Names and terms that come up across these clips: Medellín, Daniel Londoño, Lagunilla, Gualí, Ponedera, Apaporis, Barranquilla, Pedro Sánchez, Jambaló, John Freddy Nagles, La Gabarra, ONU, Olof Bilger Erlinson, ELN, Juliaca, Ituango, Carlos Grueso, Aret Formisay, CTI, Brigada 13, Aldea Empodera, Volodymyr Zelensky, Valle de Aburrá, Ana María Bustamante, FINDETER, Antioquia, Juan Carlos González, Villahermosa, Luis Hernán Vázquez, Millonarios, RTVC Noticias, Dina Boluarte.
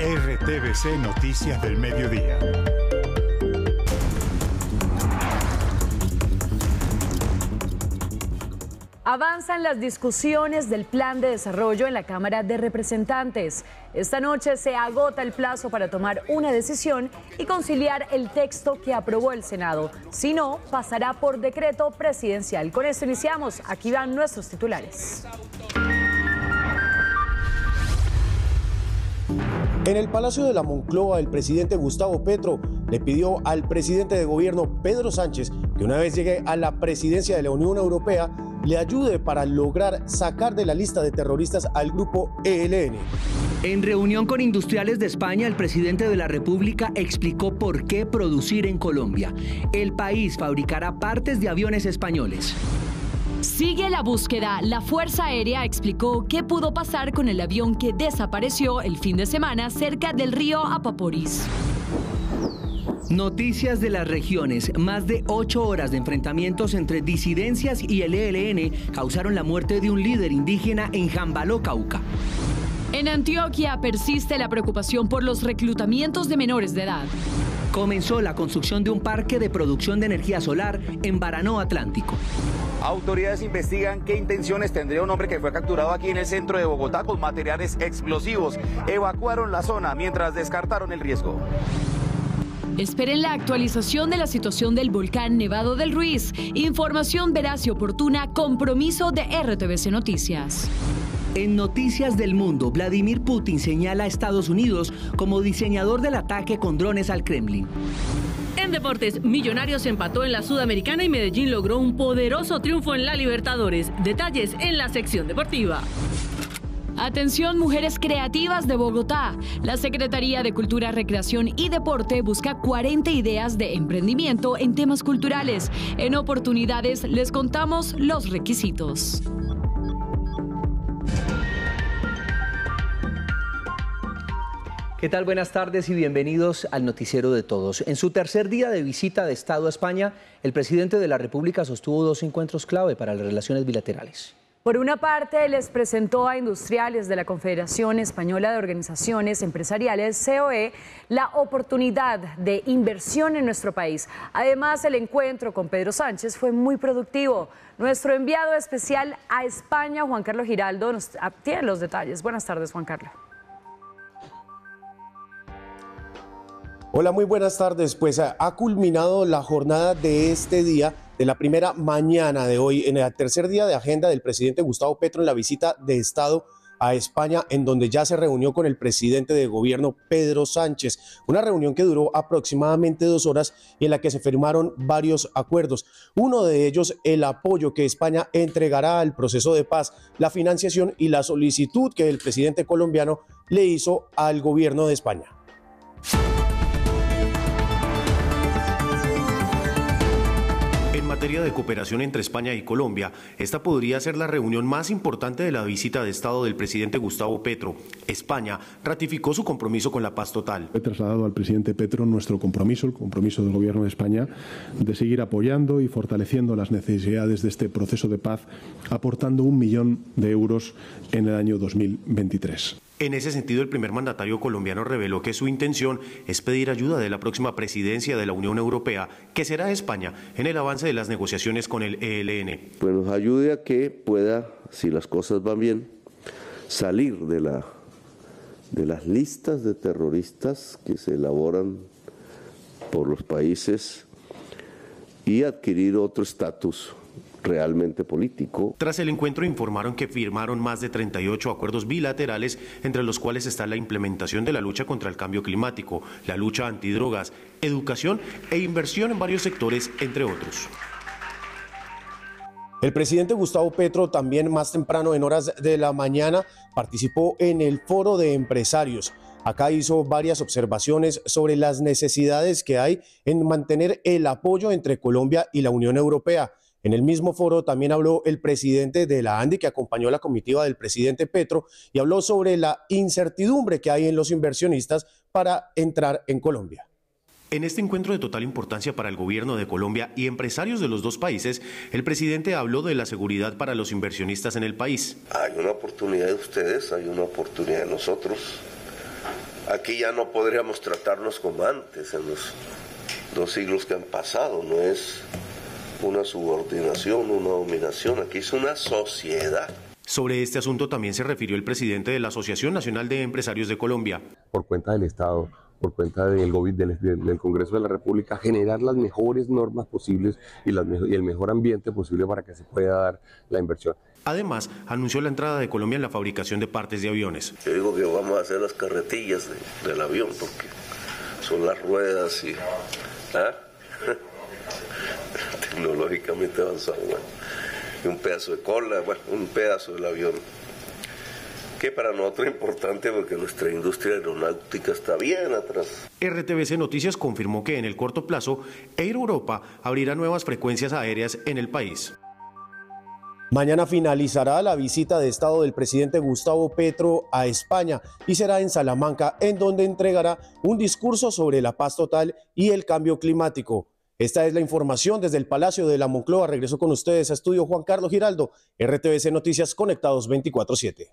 RTVC Noticias del Mediodía. Avanzan las discusiones del Plan de Desarrollo en la Cámara de Representantes. Esta noche se agota el plazo para tomar una decisión y conciliar el texto que aprobó el Senado. Si no, pasará por decreto presidencial. Con esto iniciamos. Aquí van nuestros titulares. En el Palacio de la Moncloa, el presidente Gustavo Petro le pidió al presidente de gobierno, Pedro Sánchez, que una vez llegue a la presidencia de la Unión Europea, le ayude para lograr sacar de la lista de terroristas al grupo ELN. En reunión con industriales de España, el presidente de la República explicó por qué producir en Colombia. El país fabricará partes de aviones españoles. Sigue la búsqueda. La Fuerza Aérea explicó qué pudo pasar con el avión que desapareció el fin de semana cerca del río Apaporis. Noticias de las regiones. Más de 8 horas de enfrentamientos entre disidencias y el ELN causaron la muerte de un líder indígena en Jambaló, Cauca. En Antioquia persiste la preocupación por los reclutamientos de menores de edad. Comenzó la construcción de un parque de producción de energía solar en Baranoa, Atlántico. Autoridades investigan qué intenciones tendría un hombre que fue capturado aquí en el centro de Bogotá con materiales explosivos. Evacuaron la zona mientras descartaron el riesgo. Esperen la actualización de la situación del volcán Nevado del Ruiz. Información veraz y oportuna, compromiso de RTVC Noticias. En Noticias del Mundo, Vladimir Putin señala a Estados Unidos como diseñador del ataque con drones al Kremlin. En deportes, Millonarios empató en la Sudamericana y Medellín logró un poderoso triunfo en la Libertadores. Detalles en la sección deportiva. Atención, mujeres creativas de Bogotá. La Secretaría de Cultura, Recreación y Deporte busca 40 ideas de emprendimiento en temas culturales. En Oportunidades les contamos los requisitos. ¿Qué tal? Buenas tardes y bienvenidos al Noticiero de Todos. En su tercer día de visita de Estado a España, el presidente de la República sostuvo dos encuentros clave para las relaciones bilaterales. Por una parte, les presentó a industriales de la Confederación Española de Organizaciones Empresariales, CEOE, la oportunidad de inversión en nuestro país. Además, el encuentro con Pedro Sánchez fue muy productivo. Nuestro enviado especial a España, Juan Carlos Giraldo, nos tiene los detalles. Buenas tardes, Juan Carlos. Hola, muy buenas tardes. Pues ha culminado la jornada de este día, de la primera mañana de hoy, en el tercer día de agenda del presidente Gustavo Petro en la visita de Estado a España, en donde ya se reunió con el presidente de gobierno, Pedro Sánchez. Una reunión que duró aproximadamente 2 horas y en la que se firmaron varios acuerdos. Uno de ellos, el apoyo que España entregará al proceso de paz, la financiación y la solicitud que el presidente colombiano le hizo al gobierno de España. En materia de cooperación entre España y Colombia, esta podría ser la reunión más importante de la visita de Estado del presidente Gustavo Petro. España ratificó su compromiso con la paz total. He trasladado al presidente Petro nuestro compromiso, el compromiso del gobierno de España, de seguir apoyando y fortaleciendo las necesidades de este proceso de paz, aportando 1 millón de euros en el año 2023. En ese sentido, el primer mandatario colombiano reveló que su intención es pedir ayuda de la próxima presidencia de la Unión Europea, que será España, en el avance de las negociaciones con el ELN. Pues nos ayude a que pueda, si las cosas van bien, salir de las listas de terroristas que se elaboran por los países y adquirir otro estatus realmente político. Tras el encuentro informaron que firmaron más de 38 acuerdos bilaterales, entre los cuales está la implementación de la lucha contra el cambio climático, la lucha antidrogas, educación e inversión en varios sectores, entre otros. El presidente Gustavo Petro también más temprano, en horas de la mañana, participó en el foro de empresarios. Acá hizo varias observaciones sobre las necesidades que hay en mantener el apoyo entre Colombia y la Unión Europea. En el mismo foro también habló el presidente de la ANDI, que acompañó a la comitiva del presidente Petro, y habló sobre la incertidumbre que hay en los inversionistas para entrar en Colombia. En este encuentro de total importancia para el gobierno de Colombia y empresarios de los dos países, el presidente habló de la seguridad para los inversionistas en el país. Hay una oportunidad de ustedes, hay una oportunidad de nosotros. Aquí ya no podríamos tratarnos como antes en los 2 siglos que han pasado. No es una subordinación, una dominación, aquí es una sociedad. Sobre este asunto también se refirió el presidente de la Asociación Nacional de Empresarios de Colombia. Por cuenta del Estado, por cuenta del Congreso de la República, generar las mejores normas posibles y el mejor ambiente posible para que se pueda dar la inversión. Además, anunció la entrada de Colombia en la fabricación de partes de aviones. Yo digo que vamos a hacer las carretillas del avión, porque son las ruedas y... tecnológicamente avanzado, bueno, y un pedazo de cola, bueno, un pedazo del avión, que para nosotros es importante porque nuestra industria aeronáutica está bien atrás. RTVC Noticias confirmó que en el corto plazo, Air Europa abrirá nuevas frecuencias aéreas en el país. Mañana finalizará la visita de Estado del presidente Gustavo Petro a España y será en Salamanca, en donde entregará un discurso sobre la paz total y el cambio climático. Esta es la información desde el Palacio de la Moncloa. Regreso con ustedes a estudio Juan Carlos Giraldo, RTVC Noticias, conectados 24/7.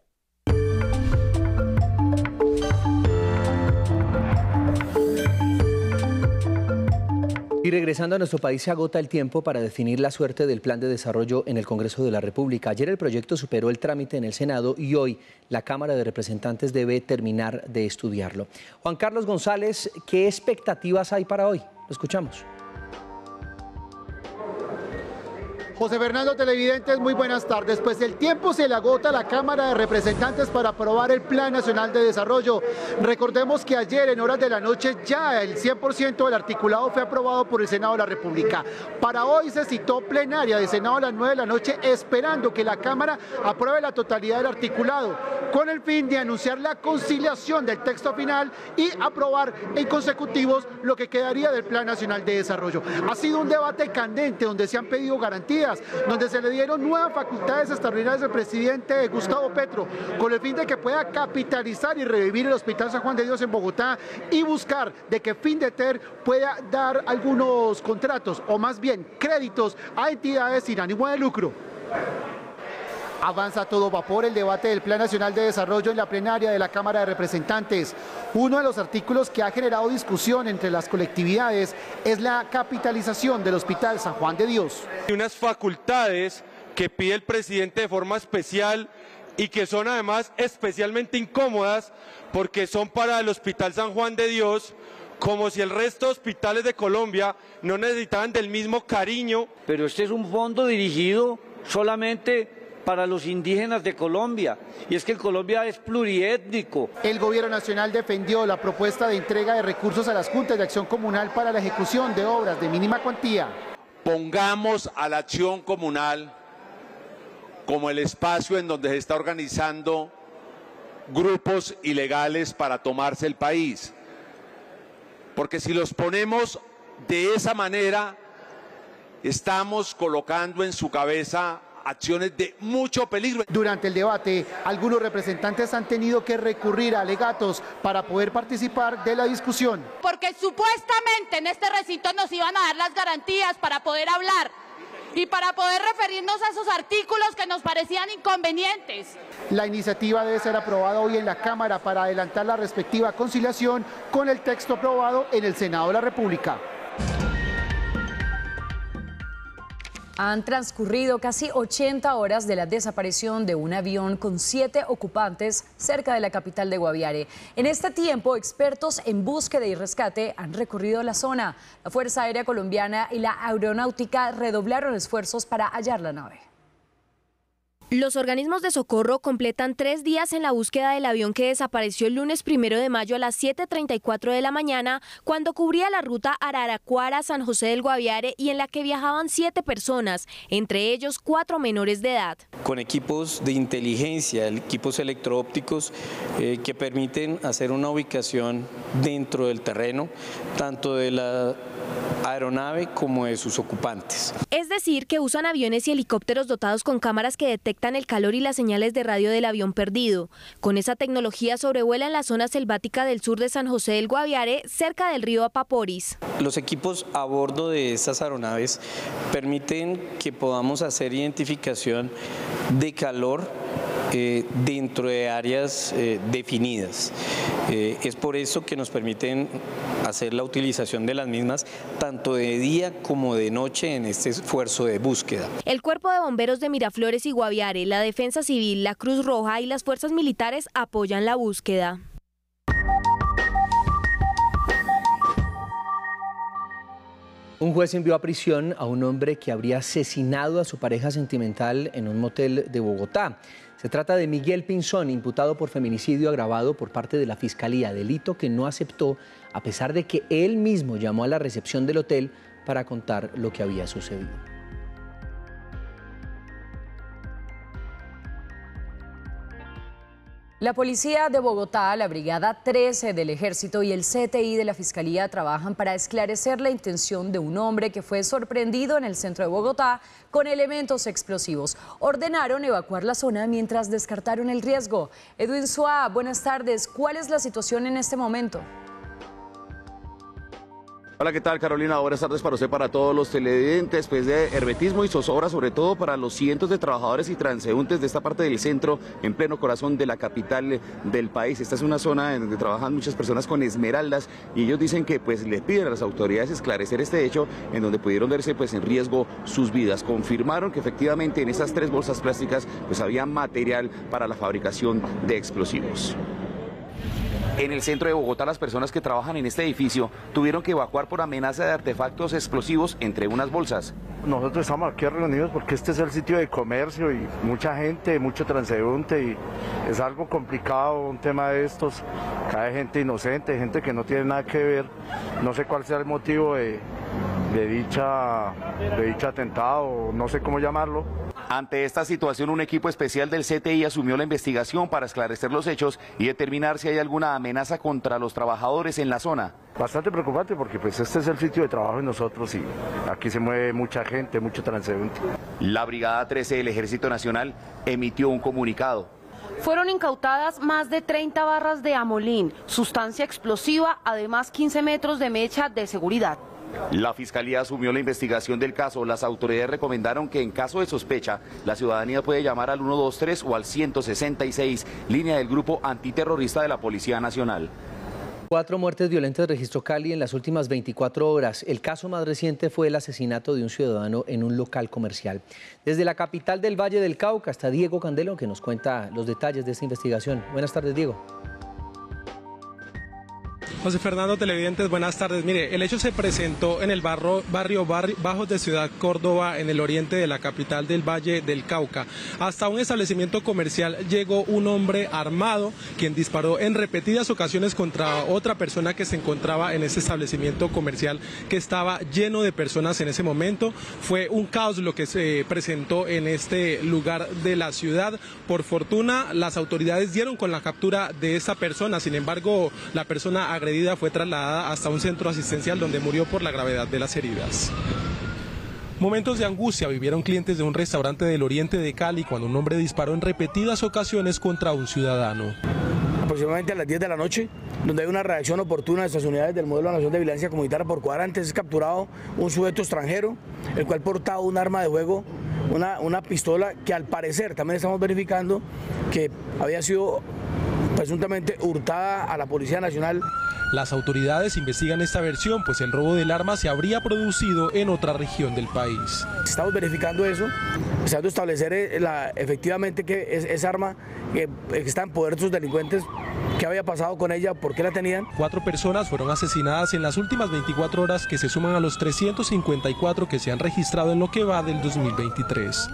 Y regresando a nuestro país, se agota el tiempo para definir la suerte del Plan de Desarrollo en el Congreso de la República. Ayer el proyecto superó el trámite en el Senado y hoy la Cámara de Representantes debe terminar de estudiarlo. Juan Carlos González, ¿qué expectativas hay para hoy? Lo escuchamos. José Fernando, televidentes, muy buenas tardes. Pues el tiempo se le agota a la Cámara de Representantes para aprobar el Plan Nacional de Desarrollo. Recordemos que ayer en horas de la noche ya el 100% del articulado fue aprobado por el Senado de la República. Para hoy se citó plenaria de Senado a las 9 de la noche esperando que la Cámara apruebe la totalidad del articulado con el fin de anunciar la conciliación del texto final y aprobar en consecutivos lo que quedaría del Plan Nacional de Desarrollo. Ha sido un debate candente donde se han pedido garantías, donde se le dieron nuevas facultades extraordinarias al presidente Gustavo Petro, con el fin de que pueda capitalizar y revivir el Hospital San Juan de Dios en Bogotá y buscar de que FINDETER pueda dar algunos contratos, o más bien créditos, a entidades sin ánimo de lucro. Avanza a todo vapor el debate del Plan Nacional de Desarrollo en la plenaria de la Cámara de Representantes. Uno de los artículos que ha generado discusión entre las colectividades es la capitalización del Hospital San Juan de Dios. Hay unas facultades que pide el presidente de forma especial y que son además especialmente incómodas porque son para el Hospital San Juan de Dios, como si el resto de hospitales de Colombia no necesitaban del mismo cariño. Pero este es un fondo dirigido solamente para los indígenas de Colombia, y es que Colombia es pluriétnico. El Gobierno Nacional defendió la propuesta de entrega de recursos a las Juntas de Acción Comunal para la ejecución de obras de mínima cuantía. Pongamos a la acción comunal como el espacio en donde se está organizando grupos ilegales para tomarse el país, porque si los ponemos de esa manera, estamos colocando en su cabeza acciones de mucho peligro. Durante el debate, algunos representantes han tenido que recurrir a alegatos para poder participar de la discusión. Porque supuestamente en este recinto nos iban a dar las garantías para poder hablar y para poder referirnos a esos artículos que nos parecían inconvenientes. La iniciativa debe ser aprobada hoy en la Cámara para adelantar la respectiva conciliación con el texto aprobado en el Senado de la República. Han transcurrido casi 80 horas de la desaparición de un avión con 7 ocupantes cerca de la capital de Guaviare. En este tiempo, expertos en búsqueda y rescate han recorrido la zona. La Fuerza Aérea Colombiana y la Aeronáutica redoblaron esfuerzos para hallar la nave. Los organismos de socorro completan 3 días en la búsqueda del avión que desapareció el lunes 1 de mayo a las 7:34 de la mañana, cuando cubría la ruta Araraquara-San José del Guaviare y en la que viajaban 7 personas, entre ellos 4 menores de edad. Con equipos de inteligencia, equipos electro-ópticos que permiten hacer una ubicación dentro del terreno, tanto de la aeronave como de sus ocupantes. Es decir, que usan aviones y helicópteros dotados con cámaras que detectan el calor y las señales de radio del avión perdido. Con esa tecnología sobrevuelan la zona selvática del sur de San José del Guaviare, cerca del río Apaporis. Los equipos a bordo de estas aeronaves permiten que podamos hacer identificación de calor dentro de áreas definidas. Es por eso que nos permiten hacer la utilización de las mismas tanto de día como de noche en este esfuerzo de búsqueda. El Cuerpo de Bomberos de Miraflores y Guaviare, la Defensa Civil, la Cruz Roja y las fuerzas militares apoyan la búsqueda. Un juez envió a prisión a un hombre que habría asesinado a su pareja sentimental en un motel de Bogotá. Se trata de Miguel Pinzón, imputado por feminicidio agravado por parte de la Fiscalía, delito que no aceptó a pesar de que él mismo llamó a la recepción del hotel para contar lo que había sucedido. La Policía de Bogotá, la Brigada 13 del Ejército y el CTI de la Fiscalía trabajan para esclarecer la intención de un hombre que fue sorprendido en el centro de Bogotá con elementos explosivos. Ordenaron evacuar la zona mientras descartaron el riesgo. Edwin Suá, buenas tardes. ¿Cuál es la situación en este momento? Hola, ¿qué tal, Carolina? Buenas tardes para usted, para todos los televidentes. Pues de hermetismo y zozobra, sobre todo para los cientos de trabajadores y transeúntes de esta parte del centro, en pleno corazón de la capital del país. Esta es una zona en donde trabajan muchas personas con esmeraldas y ellos dicen que pues le piden a las autoridades esclarecer este hecho en donde pudieron verse pues en riesgo sus vidas. Confirmaron que efectivamente en esas tres bolsas plásticas pues había material para la fabricación de explosivos. En el centro de Bogotá, las personas que trabajan en este edificio tuvieron que evacuar por amenaza de artefactos explosivos entre unas bolsas. Nosotros estamos aquí reunidos porque este es el sitio de comercio y mucha gente, mucho transeúnte, y es algo complicado un tema de estos. Cae gente inocente, gente que no tiene nada que ver. No sé cuál sea el motivo de dicho atentado, no sé cómo llamarlo. Ante esta situación, un equipo especial del CTI asumió la investigación para esclarecer los hechos y determinar si hay alguna amenaza contra los trabajadores en la zona. Bastante preocupante porque pues este es el sitio de trabajo de nosotros y aquí se mueve mucha gente, mucho transeúnte. La Brigada 13 del Ejército Nacional emitió un comunicado. Fueron incautadas más de 30 barras de amolín, sustancia explosiva, además 15 metros de mecha de seguridad. La Fiscalía asumió la investigación del caso. Las autoridades recomendaron que en caso de sospecha, la ciudadanía puede llamar al 123 o al 166, línea del grupo antiterrorista de la Policía Nacional. 4 muertes violentas registró Cali en las últimas 24 horas. El caso más reciente fue el asesinato de un ciudadano en un local comercial. Desde la capital del Valle del Cauca está Diego Candelo, que nos cuenta los detalles de esta investigación. Buenas tardes, Diego. José Fernando, televidentes, buenas tardes. Mire, el hecho se presentó en el barrio Bajos de Ciudad Córdoba, en el oriente de la capital del Valle del Cauca. Hasta un establecimiento comercial llegó un hombre armado, quien disparó en repetidas ocasiones contra otra persona que se encontraba en ese establecimiento comercial que estaba lleno de personas en ese momento. Fue un caos lo que se presentó en este lugar de la ciudad. Por fortuna, las autoridades dieron con la captura de esa persona. Sin embargo, la persona agredida fue trasladada hasta un centro asistencial donde murió por la gravedad de las heridas. Momentos de angustia vivieron clientes de un restaurante del oriente de Cali cuando un hombre disparó en repetidas ocasiones contra un ciudadano. Aproximadamente a las 10 de la noche, donde hay una reacción oportuna de estas unidades del modelo de nación de violencia comunitaria por cuadra, antes es capturado un sujeto extranjero, el cual portaba un arma de fuego, una pistola que al parecer, también estamos verificando, que había sido presuntamente hurtada a la Policía Nacional. Las autoridades investigan esta versión, pues el robo del arma se habría producido en otra región del país. Estamos verificando eso, estamos establecer efectivamente que esa arma que está en poder de sus delincuentes, qué había pasado con ella, por qué la tenían. 4 personas fueron asesinadas en las últimas 24 horas, que se suman a los 354 que se han registrado en lo que va del 2023.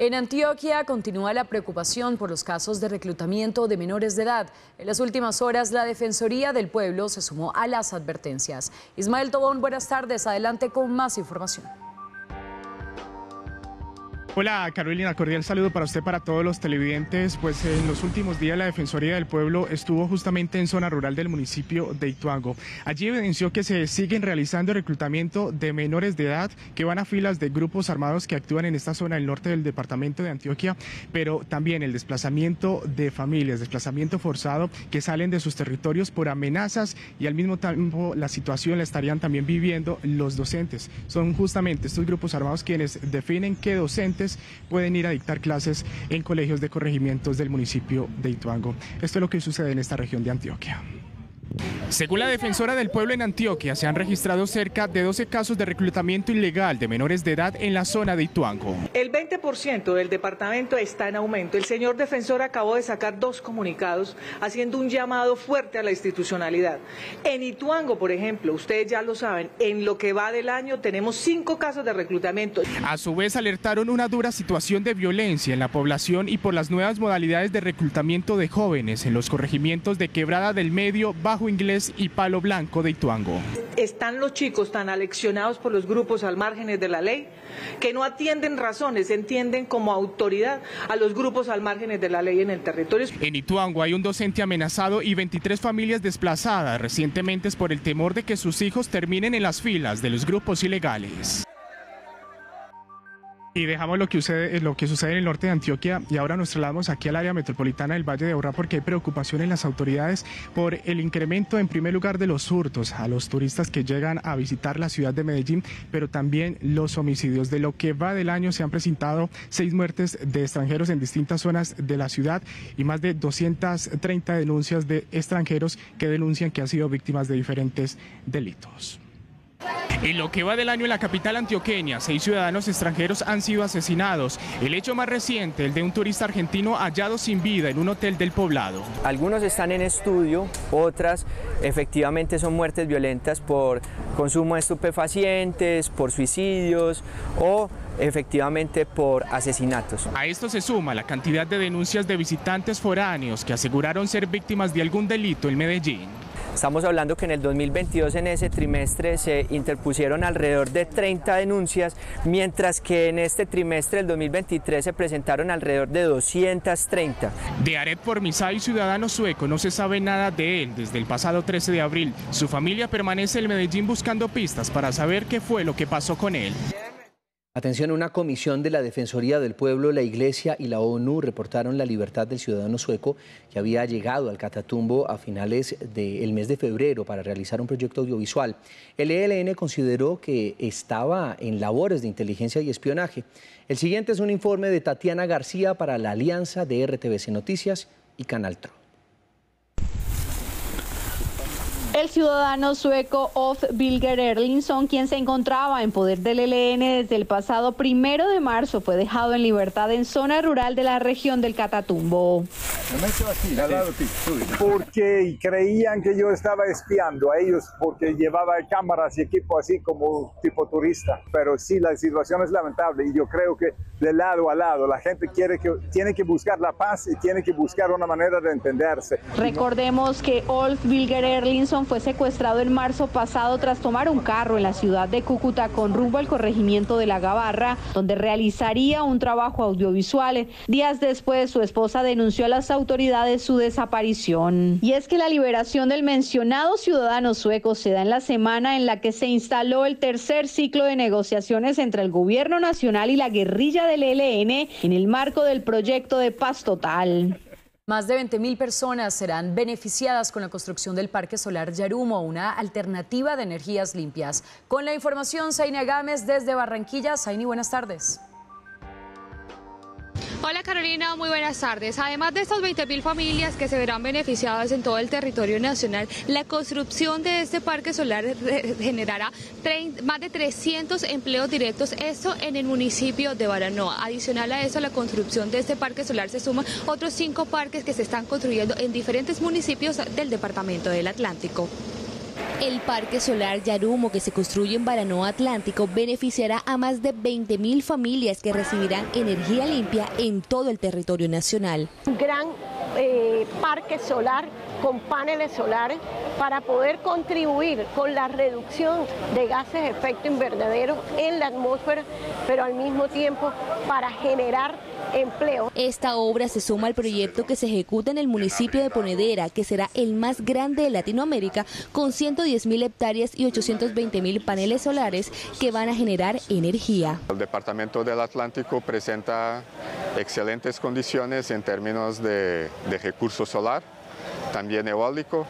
En Antioquia continúa la preocupación por los casos de reclutamiento de menores de edad. En las últimas horas, la Defensoría del Pueblo se sumó a las advertencias. Ismael Tobón, buenas tardes. Adelante con más información. Hola Carolina, cordial saludo para usted, para todos los televidentes. Pues en los últimos días la Defensoría del Pueblo estuvo justamente en zona rural del municipio de Ituango. Allí evidenció que se siguen realizando reclutamiento de menores de edad que van a filas de grupos armados que actúan en esta zona del norte del departamento de Antioquia, pero también el desplazamiento de familias, desplazamiento forzado que salen de sus territorios por amenazas, y al mismo tiempo la situación la estarían también viviendo los docentes. Son justamente estos grupos armados quienes definen qué docentes estudiantes pueden ir a dictar clases en colegios de corregimientos del municipio de Ituango. Esto es lo que sucede en esta región de Antioquia. Según la defensora del pueblo en Antioquia, se han registrado cerca de 12 casos de reclutamiento ilegal de menores de edad en la zona de Ituango. El 20% del departamento está en aumento. El señor defensor acabó de sacar 2 comunicados haciendo un llamado fuerte a la institucionalidad. En Ituango, por ejemplo, ustedes ya lo saben, en lo que va del año tenemos 5 casos de reclutamiento. A su vez alertaron una dura situación de violencia en la población y por las nuevas modalidades de reclutamiento de jóvenes en los corregimientos de Quebrada del Medio, Bajo Inglés y Palo Blanco de Ituango. Están los chicos tan aleccionados por los grupos al margen de la ley que no atienden razones, entienden como autoridad a los grupos al margen de la ley en el territorio. En Ituango hay un docente amenazado y 23 familias desplazadas recientemente por el temor de que sus hijos terminen en las filas de los grupos ilegales. Y dejamos lo que sucede en el norte de Antioquia y ahora nos trasladamos aquí al área metropolitana del Valle de Aburrá porque hay preocupación en las autoridades por el incremento en primer lugar de los hurtos a los turistas que llegan a visitar la ciudad de Medellín, pero también los homicidios. De lo que va del año se han presentado 6 muertes de extranjeros en distintas zonas de la ciudad y más de 230 denuncias de extranjeros que denuncian que han sido víctimas de diferentes delitos. En lo que va del año en la capital antioqueña, 6 ciudadanos extranjeros han sido asesinados. El hecho más reciente, el de un turista argentino hallado sin vida en un hotel del poblado. Algunos están en estudio, otras efectivamente son muertes violentas por consumo de estupefacientes, por suicidios o efectivamente por asesinatos. A esto se suma la cantidad de denuncias de visitantes foráneos que aseguraron ser víctimas de algún delito en Medellín. Estamos hablando que en el 2022, en ese trimestre, se interpusieron alrededor de 30 denuncias, mientras que en este trimestre, el 2023, se presentaron alrededor de 230. De Aret Formisay, ciudadano sueco, no se sabe nada de él desde el pasado 13 de abril. Su familia permanece en Medellín buscando pistas para saber qué fue lo que pasó con él. Atención, una comisión de la Defensoría del Pueblo, la Iglesia y la ONU reportaron la libertad del ciudadano sueco que había llegado al Catatumbo a finales del mes de febrero para realizar un proyecto audiovisual. El ELN consideró que estaba en labores de inteligencia y espionaje. El siguiente es un informe de Tatiana García para la Alianza de RTVC Noticias y Canal Tro. El ciudadano sueco Olof Bilger Erlinson, quien se encontraba en poder del ELN desde el pasado 1 de marzo, fue dejado en libertad en zona rural de la región del Catatumbo. Porque creían que yo estaba espiando a ellos porque llevaba cámaras y equipo así como tipo turista. Pero sí, la situación es lamentable y yo creo que de lado a lado la gente tiene que buscar la paz y tiene que buscar una manera de entenderse. Recordemos que Olof Bilger Erlinson fue secuestrado en marzo pasado tras tomar un carro en la ciudad de Cúcuta con rumbo al corregimiento de La Gabarra, donde realizaría un trabajo audiovisual. Días después, su esposa denunció a las autoridades su desaparición. Y es que la liberación del mencionado ciudadano sueco se da en la semana en la que se instaló el tercer ciclo de negociaciones entre el gobierno nacional y la guerrilla del ELN en el marco del proyecto de paz total. Más de 20.000 personas serán beneficiadas con la construcción del Parque Solar Yarumo, una alternativa de energías limpias. Con la información, Zaina Gámez desde Barranquilla. Zaini, buenas tardes. Hola Carolina, muy buenas tardes. Además de estas 20.000 familias que se verán beneficiadas en todo el territorio nacional, la construcción de este parque solar generará más de 300 empleos directos, esto en el municipio de Baranoa. Adicional a eso, la construcción de este parque solar se suma otros 5 parques que se están construyendo en diferentes municipios del departamento del Atlántico. El Parque Solar Yarumo, que se construye en Baranoa, Atlántico, beneficiará a más de 20.000 familias que recibirán energía limpia en todo el territorio nacional. Un gran parque solar con paneles solares para poder contribuir con la reducción de gases de efecto invernadero en la atmósfera, pero al mismo tiempo para generar empleo. Esta obra se suma al proyecto que se ejecuta en el municipio de Ponedera, que será el más grande de Latinoamérica, con 110.000 hectáreas y 820.000 paneles solares que van a generar energía. El departamento del Atlántico presenta excelentes condiciones en términos de recurso solar. también eólico.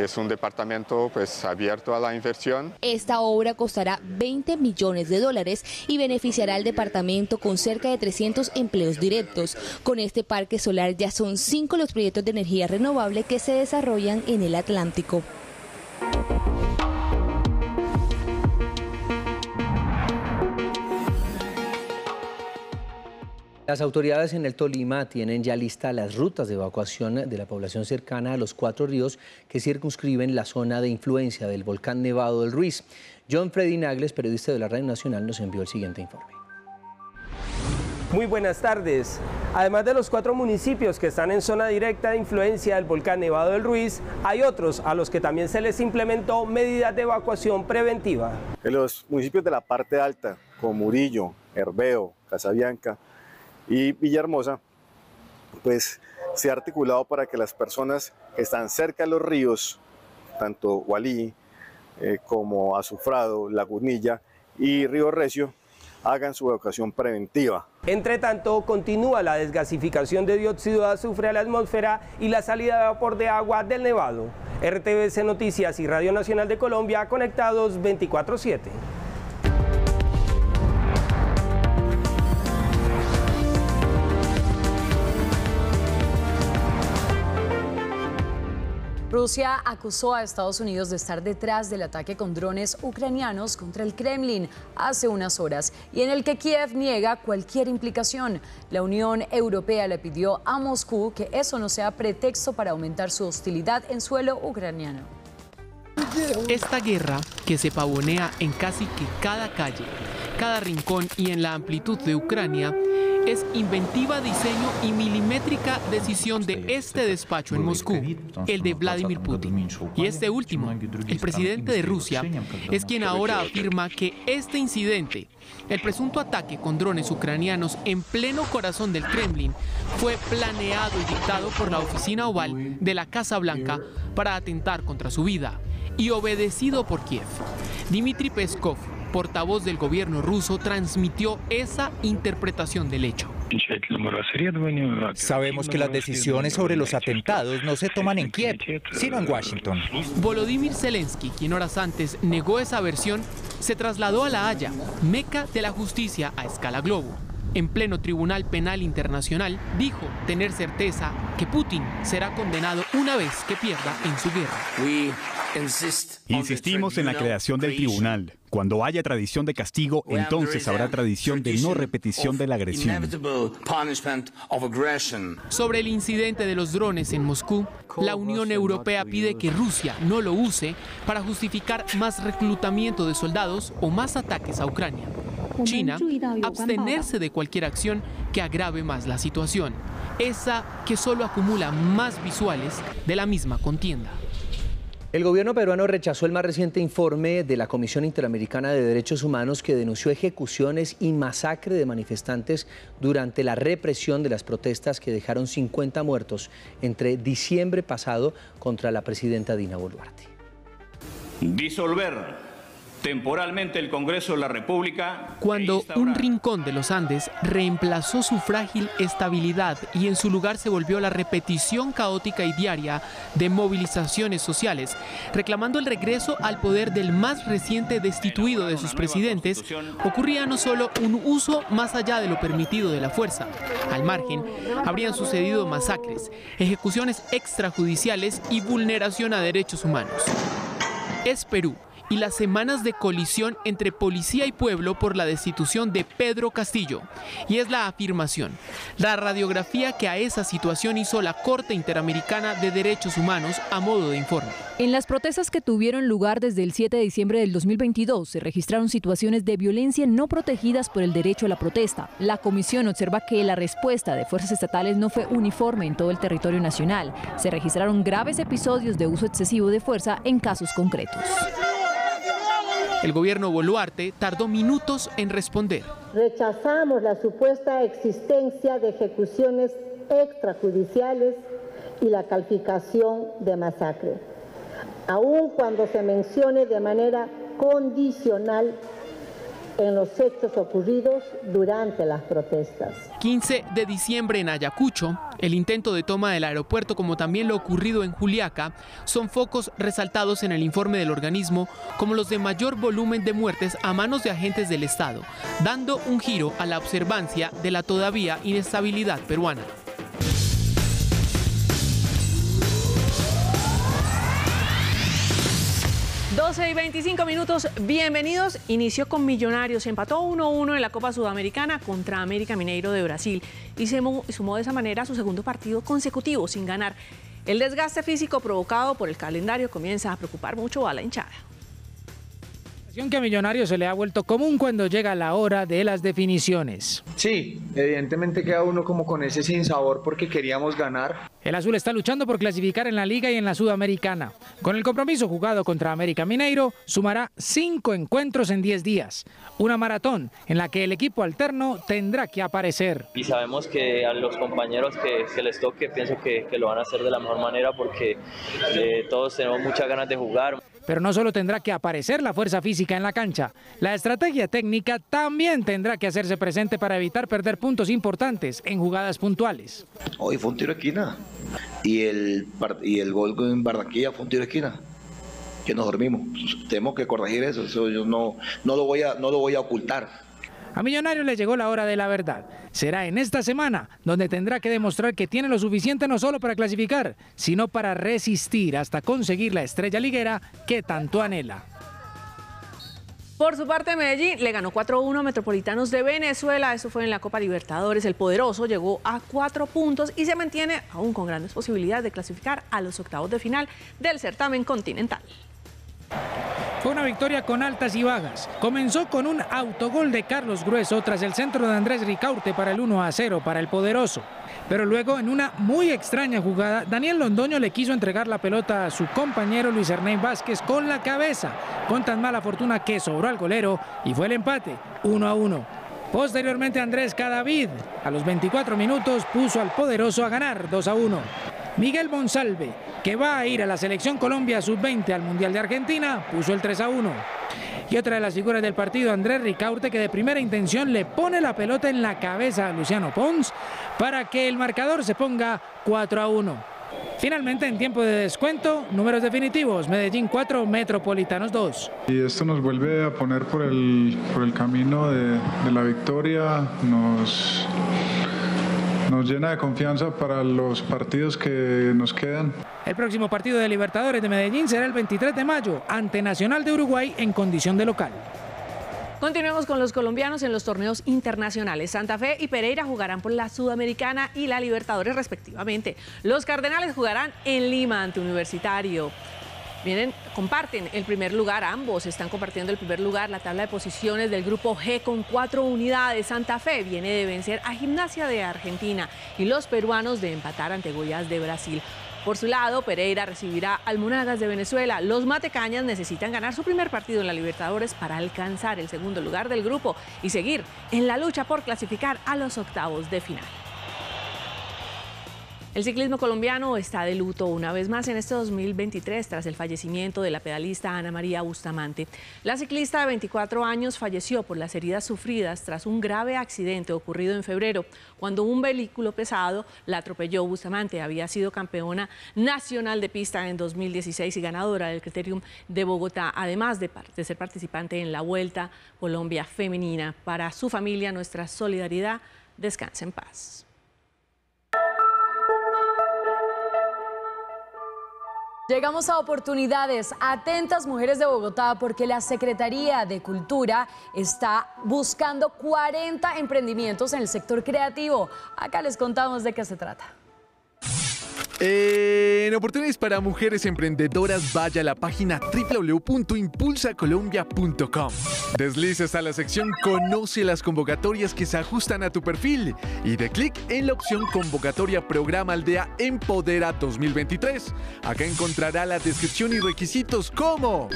Es un departamento pues abierto a la inversión. Esta obra costará 20 millones de dólares y beneficiará al departamento con cerca de 300 empleos directos. Con este parque solar ya son 5 los proyectos de energía renovable que se desarrollan en el Atlántico. Las autoridades en el Tolima tienen ya lista las rutas de evacuación de la población cercana a los 4 ríos que circunscriben la zona de influencia del volcán Nevado del Ruiz. John Freddy Nagles, periodista de la Radio Nacional, nos envió el siguiente informe. Muy buenas tardes. Además de los 4 municipios que están en zona directa de influencia del volcán Nevado del Ruiz, hay otros a los que también se les implementó medidas de evacuación preventiva. En los municipios de la parte alta, como Murillo, Herveo, Casabianca y Villahermosa, pues se ha articulado para que las personas que están cerca de los ríos, tanto Gualí como Azufrado, Lagunilla y Río Recio, hagan su evacuación preventiva. Entre tanto, continúa la desgasificación de dióxido de azufre a la atmósfera y la salida de vapor de agua del Nevado. RTVC Noticias y Radio Nacional de Colombia, conectados 24/7. Rusia acusó a Estados Unidos de estar detrás del ataque con drones ucranianos contra el Kremlin hace unas horas y en el que Kiev niega cualquier implicación. La Unión Europea le pidió a Moscú que eso no sea pretexto para aumentar su hostilidad en suelo ucraniano. Esta guerra que se pavonea en casi que cada calle, cada rincón y en la amplitud de Ucrania es inventiva, diseño y milimétrica decisión de este despacho en Moscú, el de Vladimir Putin. Y este último, el presidente de Rusia, es quien ahora afirma que este incidente, el presunto ataque con drones ucranianos en pleno corazón del Kremlin, fue planeado y dictado por la oficina oval de la Casa Blanca para atentar contra su vida y obedecido por Kiev. Dmitry Peskov, portavoz del gobierno ruso, transmitió esa interpretación del hecho. Sabemos que las decisiones sobre los atentados no se toman en Kiev, sino en Washington. Volodymyr Zelensky, quien horas antes negó esa versión, se trasladó a La Haya, meca de la justicia a escala globo. En pleno Tribunal Penal Internacional, dijo tener certeza que Putin será condenado una vez que pierda en su guerra. Insistimos en la creación del tribunal. Cuando haya tradición de castigo, entonces habrá tradición de no repetición de la agresión. Sobre el incidente de los drones en Moscú, la Unión Europea pide que Rusia no lo use para justificar más reclutamiento de soldados o más ataques a Ucrania. China, abstenerse de cualquier acción que agrave más la situación, esa que solo acumula más visuales de la misma contienda. El gobierno peruano rechazó el más reciente informe de la Comisión Interamericana de Derechos Humanos que denunció ejecuciones y masacre de manifestantes durante la represión de las protestas que dejaron 50 muertos entre diciembre pasado contra la presidenta Dina Boluarte. Disolver temporalmente el Congreso de la República. Cuando un rincón de los Andes reemplazó su frágil estabilidad y en su lugar se volvió la repetición caótica y diaria de movilizaciones sociales, reclamando el regreso al poder del más reciente destituido de sus presidentes, ocurría no solo un uso más allá de lo permitido de la fuerza. Al margen, habrían sucedido masacres, ejecuciones extrajudiciales y vulneración a derechos humanos. Es Perú y las semanas de colisión entre policía y pueblo por la destitución de Pedro Castillo. Y es la afirmación, la radiografía que a esa situación hizo la Corte Interamericana de Derechos Humanos a modo de informe. En las protestas que tuvieron lugar desde el 7 de diciembre del 2022, se registraron situaciones de violencia no protegidas por el derecho a la protesta. La comisión observa que la respuesta de fuerzas estatales no fue uniforme en todo el territorio nacional. Se registraron graves episodios de uso excesivo de fuerza en casos concretos. El gobierno Boluarte tardó minutos en responder. Rechazamos la supuesta existencia de ejecuciones extrajudiciales y la calificación de masacre, aun cuando se mencione de manera condicional en los hechos ocurridos durante las protestas. 15 de diciembre en Ayacucho, el intento de toma del aeropuerto, como también lo ocurrido en Juliaca, son focos resaltados en el informe del organismo como los de mayor volumen de muertes a manos de agentes del Estado, dando un giro a la observancia de la todavía inestabilidad peruana. Y 25 minutos, bienvenidos. Inició con Millonarios, empató 1-1 en la Copa Sudamericana contra América Mineiro de Brasil y se sumó de esa manera su segundo partido consecutivo sin ganar. El desgaste físico provocado por el calendario comienza a preocupar mucho a la hinchada. Que a Millonarios se le ha vuelto común cuando llega la hora de las definiciones. Sí, evidentemente queda uno como con ese sinsabor porque queríamos ganar. El azul está luchando por clasificar en la Liga y en la Sudamericana. Con el compromiso jugado contra América Mineiro, sumará 5 encuentros en 10 días. Una maratón en la que el equipo alterno tendrá que aparecer. Y sabemos que a los compañeros que les toque, pienso que lo van a hacer de la mejor manera porque todos tenemos muchas ganas de jugar. Pero no solo tendrá que aparecer la fuerza física en la cancha, la estrategia técnica también tendrá que hacerse presente para evitar perder puntos importantes en jugadas puntuales. Hoy fue un tiro de esquina y el gol en Barranquilla fue un tiro de esquina, que nos dormimos. Tenemos que corregir eso yo no lo voy a ocultar. A Millonarios le llegó la hora de la verdad. Será en esta semana donde tendrá que demostrar que tiene lo suficiente no solo para clasificar, sino para resistir hasta conseguir la estrella liguera que tanto anhela. Por su parte, Medellín le ganó 4-1 a Metropolitanos de Venezuela. Eso fue en la Copa Libertadores. El poderoso llegó a 4 puntos y se mantiene aún con grandes posibilidades de clasificar a los octavos de final del certamen continental. Fue una victoria con altas y bajas. Comenzó con un autogol de Carlos Grueso tras el centro de Andrés Ricaurte para el 1-0 para el poderoso. Pero luego, en una muy extraña jugada, Daniel Londoño le quiso entregar la pelota a su compañero Luis Hernán Vázquez con la cabeza, con tan mala fortuna que sobró al golero y fue el empate, 1-1. Posteriormente, Andrés Cadavid, a los 24 minutos, puso al poderoso a ganar 2-1. Miguel Monsalve, que va a ir a la Selección Colombia Sub-20 al Mundial de Argentina, puso el 3-1. Y otra de las figuras del partido, Andrés Ricaurte, que de primera intención le pone la pelota en la cabeza a Luciano Pons para que el marcador se ponga 4-1. Finalmente, en tiempo de descuento, números definitivos, Medellín 4, Metropolitanos 2. Y esto nos vuelve a poner por el camino de la victoria, nos llena de confianza para los partidos que nos quedan. El próximo partido de Libertadores de Medellín será el 23 de mayo ante Nacional de Uruguay en condición de local. Continuemos con los colombianos en los torneos internacionales. Santa Fe y Pereira jugarán por la Sudamericana y la Libertadores respectivamente. Los Cardenales jugarán en Lima ante Universitario. Comparten el primer lugar, ambos están compartiendo el primer lugar, la tabla de posiciones del grupo G con 4 unidades. Santa Fe viene de vencer a Gimnasia de Argentina y los peruanos de empatar ante Goiás de Brasil. Por su lado, Pereira recibirá al Monagas de Venezuela. Los matecañas necesitan ganar su primer partido en la Libertadores para alcanzar el segundo lugar del grupo y seguir en la lucha por clasificar a los octavos de final. El ciclismo colombiano está de luto una vez más en este 2023 tras el fallecimiento de la pedalista Ana María Bustamante. La ciclista de 24 años falleció por las heridas sufridas tras un grave accidente ocurrido en febrero, cuando un vehículo pesado la atropelló. Bustamante había sido campeona nacional de pista en 2016 y ganadora del Criterium de Bogotá, además de ser participante en la Vuelta Colombia Femenina. Para su familia, nuestra solidaridad. Descanse en paz. Llegamos a oportunidades. Atentas mujeres de Bogotá, porque la Secretaría de Cultura está buscando 40 emprendimientos en el sector creativo. Acá les contamos de qué se trata. En oportunidades para mujeres emprendedoras, vaya a la página www.impulsacolombia.com. Desliza hasta la sección Conoce las convocatorias que se ajustan a tu perfil y de clic en la opción Convocatoria Programa Aldea Empodera 2023. Acá encontrará la descripción y requisitos como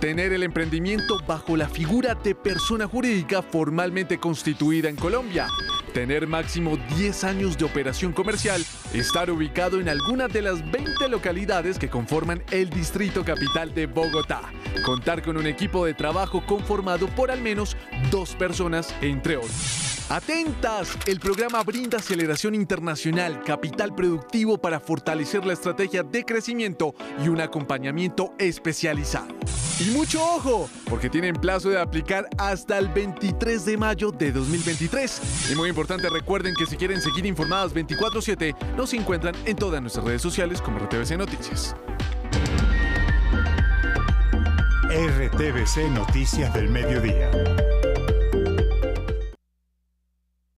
tener el emprendimiento bajo la figura de persona jurídica formalmente constituida en Colombia, tener máximo 10 años de operación comercial, estar ubicado en alguna de las 20 localidades que conforman el Distrito Capital de Bogotá, contar con un equipo de trabajo conformado por al menos 2 personas, entre otros. ¡Atentas! El programa brinda aceleración internacional, capital productivo para fortalecer la estrategia de crecimiento y un acompañamiento especializado. Y mucho ojo, porque tienen plazo de aplicar hasta el 23 de mayo de 2023. Y muy importante, recuerden que si quieren seguir informadas 24/7, nos encuentran en todas nuestras redes sociales como RTVC Noticias. RTVC Noticias del Mediodía.